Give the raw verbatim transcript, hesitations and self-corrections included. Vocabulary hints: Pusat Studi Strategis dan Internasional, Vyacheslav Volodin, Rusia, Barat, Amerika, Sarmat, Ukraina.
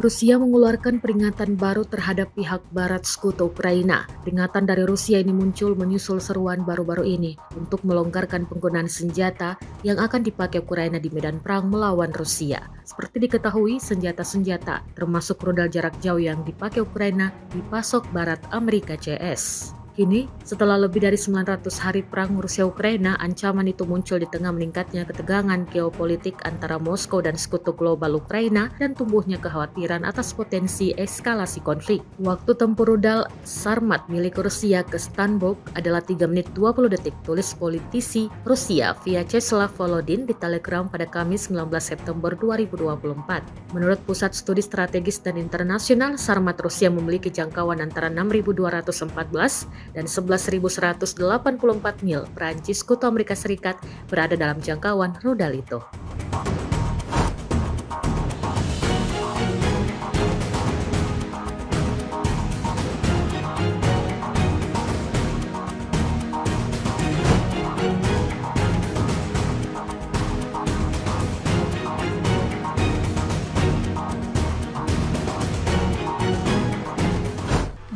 Rusia mengeluarkan peringatan baru terhadap pihak Barat sekutu Ukraina. Peringatan dari Rusia ini muncul menyusul seruan baru-baru ini untuk melonggarkan penggunaan senjata yang akan dipakai Ukraina di medan perang melawan Rusia. Seperti diketahui, senjata-senjata termasuk rudal jarak jauh yang dipakai Ukraina dipasok Barat Amerika C S. Kini, setelah lebih dari sembilan ratus hari perang Rusia-Ukraina, ancaman itu muncul di tengah meningkatnya ketegangan geopolitik antara Moskow dan sekutu global Ukraina dan tumbuhnya kekhawatiran atas potensi eskalasi konflik. Waktu tempur rudal Sarmat milik Rusia ke Stanbok adalah tiga menit dua puluh detik, tulis politisi Rusia Vyacheslav Volodin di Telegram pada Kamis sembilan belas September dua ribu dua puluh empat. Menurut Pusat Studi Strategis dan Internasional, Sarmat Rusia memiliki jangkauan antara enam ribu dua ratus empat belas dan sebelas ribu seratus delapan puluh empat mil. Perancis sekutu Amerika Serikat berada dalam jangkauan rudal itu.